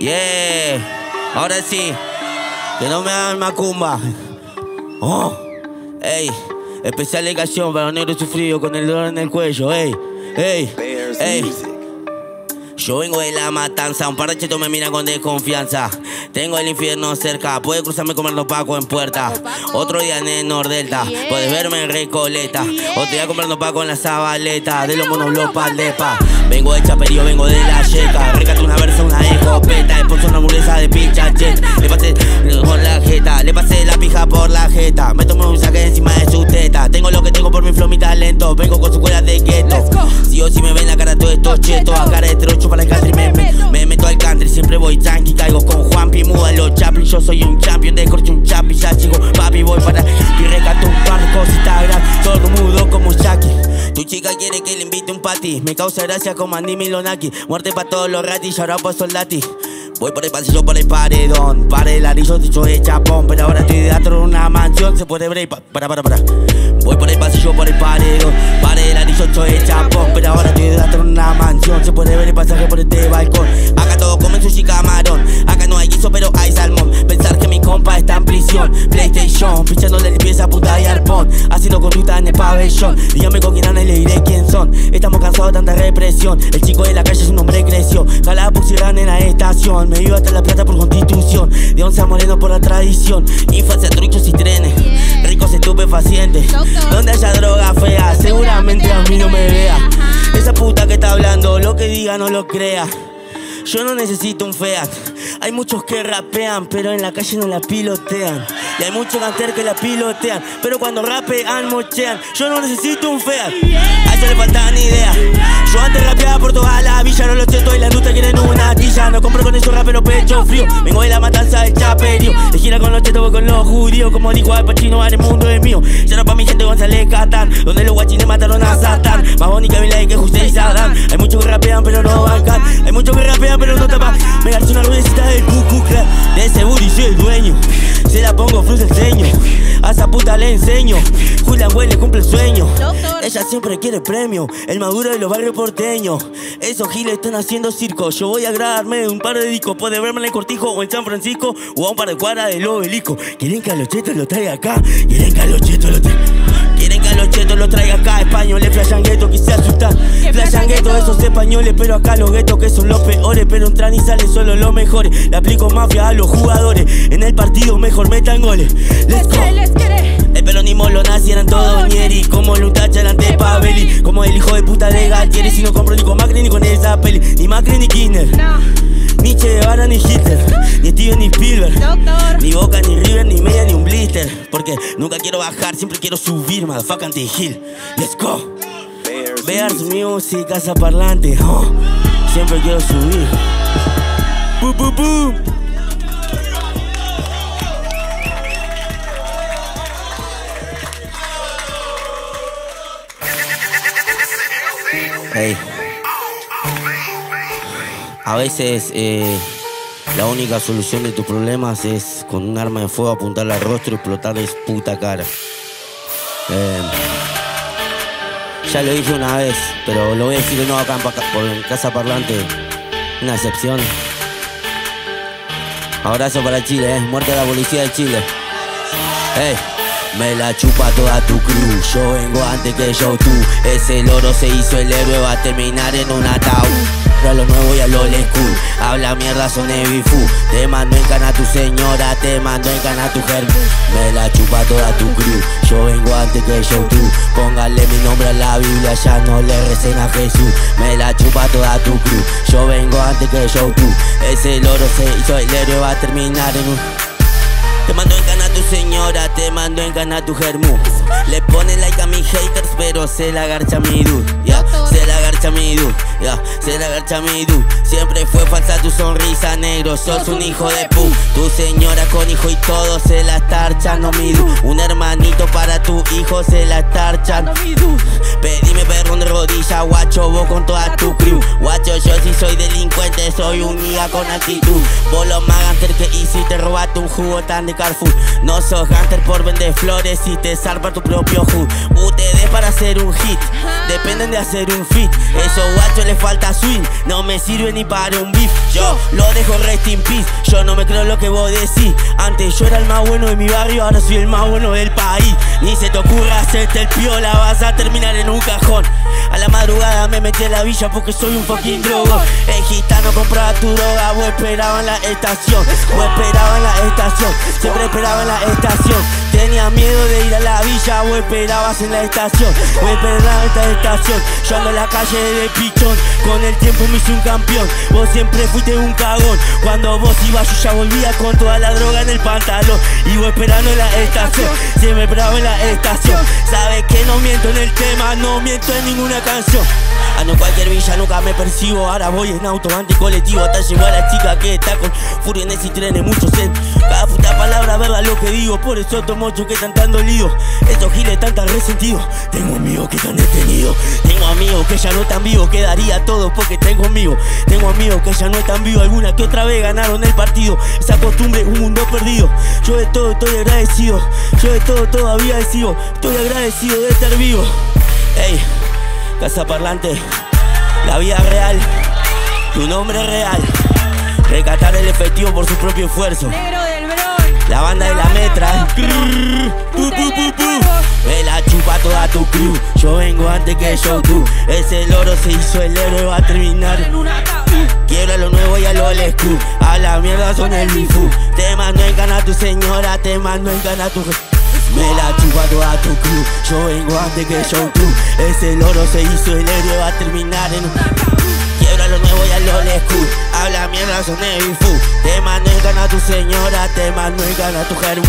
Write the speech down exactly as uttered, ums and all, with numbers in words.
Yeah, ahora sí, que no me hagan macumba. Oh, ey, especial dedicación para negro sufrido con el dolor en el cuello. Ey, ey, ey. Yo vengo de la matanza, un paracheto me mira con desconfianza. Tengo el infierno cerca, puede cruzarme como los pacos en puerta. Otro día en el Nordelta, podés verme en Recoleta. Otro día comprando pacos en la Zabaleta, de los monos los paldepa. Vengo de Chaperío, vengo de la yeca. Recate una versa, una escopeta. Después una hamburguesa de pincha jet. Le pasé con la jeta, le pasé la pija por la jeta. Me tomé un saque encima de su teta. Tengo lo que tengo por mi flow, mi talento. Vengo con su cuela de gueto. Si o si me ven la cara todo esto cheto. A cara de trocho para el country, me, me, me meto al country. Siempre voy tranqui, caigo con Juanpi. Muda los Chaplin, yo soy un champion. Descorcho un chapi, ya chico, papi, voy para y recato un par de cositas grandes. Todo mudo como Jackie. Tu chica quiere que le invite un pati. Me causa gracia como Andy Milonaki. Muerte pa' todos los ratis, ahora por soldati. Voy por el pasillo, por el paredón. Para el arillo, dicho de chapón. Pero ahora estoy dentro de una mansión. Se puede break, pa para, para, para. Voy por el pasillo, por el paredón. Para el arillo, dicho de chapón. Pero ahora estoy dentro de una mansión. Se puede ver el pasaje por este balcón. Acá todos comen sushi camarón. Acá no hay guiso, pero hay salmón. Pensar que mi compa está en prisión. PlayStation, fichándole limpieza, puta y arpón. Haciendo corrupta en el pabellón. Dígame con quién andan y le diré quién son. Estamos cansados de tanta represión. El chico de la calle es un hombre creció. Jalada por Ciudad en la estación. Me iba hasta La Plata por constitución. De once a Moreno por la tradición. Infancia, truchos y trenes. Ricos estupefacientes. Donde haya droga fea, seguramente a mí no me vea. Esa puta que está hablando, lo que diga no lo crea. Yo no necesito un feat. Hay muchos que rapean, pero en la calle no la pilotean. Y hay muchos canteros que la pilotean, pero cuando rapean, mochean. Yo no necesito un feat. A eso le faltaban ideas. Yo antes rapeaba por toda la villa. No lo siento y la industria quieren una tilla. No compro con esos raperos pecho frío. Vengo de la matanza del Chaperío. De gira con los chetos, voy con los judíos. Como dijo Al Pacino, el mundo es mío. Ya no pa' mi gente González Catán, donde los guachines mataron a Satán. Más bonita mi like que José y Sadán. Hay muchos que rapean, pero no bancan. Hay muchos que rapean, pero no tapan. Me garché una ruedecita del cucucla. De ese booty soy el dueño. Se la pongo fruta el ceño. A esa puta le enseño. Julián Güell le cumple el sueño. Ella siempre quiere premio. El maduro de los barrios porteños. Esos giles están haciendo circo. Yo voy a grabarme de un par de discos. Puede verme en el Cortijo o en San Francisco. O a un par de cuadras del Obelisco. Quieren que a los chetos los traiga acá. Quieren que a los chetos los traiga. Quieren que a los chetos los traiga acá. Españoles flashan gueto, quise asustar. Flashan gueto esos españoles. Pero acá los guetos que son los peores. Pero entran y salen solo los mejores. Le aplico mafia a los jugadores. En el partido mejor metan goles. Let's go. El peronismo lo nazi eran todos ñeri. Como Lutacha eran de Paveli. Como el hijo de puta de Galtieri. Si no compro ni con Macri ni con esa peli. Ni Macri ni Kishner, ni Che Guevara ni Hitler, ni Steven ni Spielberg, ni Boca ni River, ni media ni un blister. Porque nunca quiero bajar, siempre quiero subir. Motherfucker anti Hill, let's go. Bears Music, Casaparlante, oh. Siempre quiero subir. Boom, boom, boom. Hey. A veces eh, la única solución de tus problemas es con un arma de fuego apuntarle al rostro y explotarles puta cara. Eh, ya lo dije una vez, pero lo voy a decir de nuevo acá en Casaparlante. Una excepción. Abrazo para Chile, eh. Muerte a la policía de Chile. Hey. Me la chupa toda tu crew. Yo vengo antes que yo tú. Ese loro se hizo el héroe, va a terminar en un ataúd. A lo nuevo y a lo old school. Habla mierda, son evifu. Te mando en cana a tu señora, te mando en cana a tu germ. Me la chupa toda tu crew. Yo vengo antes que yo tú. Póngale mi nombre a la Biblia, ya no le recen a Jesús. Me la chupa toda tu crew. Yo vengo antes que yo tú. Ese loro se hizo el héroe, va a terminar en un... Te mando en cana a tu señora, te mando en cana a tu germú. Le pone like a mis haters, pero se la garcha mi dude, yeah. Se la garcha mi dude, yeah. Se la garcha mi dude. Siempre fue falsa tu sonrisa, negro, sos un hijo de pu. Tu señora con hijo y todo se la tarchan, no mi dude. Un hermanito para tu hijo se la tarchan. Pedime perdón de rodilla, guacho, vos con toda tu crew. Guacho, yo si soy delincuente, soy un nigga con actitud. Vos los más gangster que hiciste, robaste un jugo tan de Carrefour. No sos gangster por vender flores y te zarpa tu propio hood. Ustedes para hacer un hit dependen de hacer un fit. Esos guachos les falta swing, no me sirve ni para un beef. Yo lo dejo rest in peace, yo no me creo lo que vos decís. Antes yo era el más bueno de mi barrio, ahora soy el más bueno del país. Ni se te ocurra hacerte el piola, vas a terminar en un cajón. A la madrugada me metí a la villa porque soy un fucking drogo. El gitano compraba tu droga, vos esperabas en la estación. Vos esperabas en la estación, siempre esperaba en la estación. Tenía miedo de ir a la villa, vos esperabas en la estación. Vos esperabas en esta estación, yo ando en la calle de pichón. Con el tiempo me hice un campeón, vos siempre fuiste un cagón. Cuando vos ibas yo ya volvía con toda la droga en el pantalón. Y vos esperando en la estación, siempre esperaba en la estación. Sabes que no miento en el tema, no miento en ninguna canción. Ando en cualquier villa, nunca me percibo, ahora voy en auto anticolectivo. Hasta llego a la chica que está con furia en ese tren, en muchos centros. Cada puta palabra verdad lo que digo, por eso tomo yo que están tan dolidos. Estos giles están tan resentidos, tengo amigos que están detenidos. Tengo amigos que ya no están vivos, que daría todo porque tengo amigos. Tengo amigos que ya no están vivos, alguna que otra vez ganaron el partido. Esa costumbre, un mundo perdido. Yo de todo estoy agradecido, yo de todo todavía he sido. Estoy agradecido de estar vivo. Ey, Casaparlante, la vida real, tu nombre real. Recatar el efectivo por su propio esfuerzo. Negro del Bron, la banda de la metra. Me la chupa toda tu crew, yo vengo antes que yo tú. Ese loro se hizo el héroe, va a terminar en una tabla. Quiero a lo nuevo y a lo lescu, a la mierda son el bifu. Te mando en cana a tu señora, te mando en cana a tu... Me la chupa toda tu crew, yo vengo antes que yo tú. Ese loro se hizo el héroe, va a terminar en una... Quiebra lo nuevo y a lo lescu, habla mierda son el bifu. Te mando en cana a tu señora, te mando en cana a tu germú.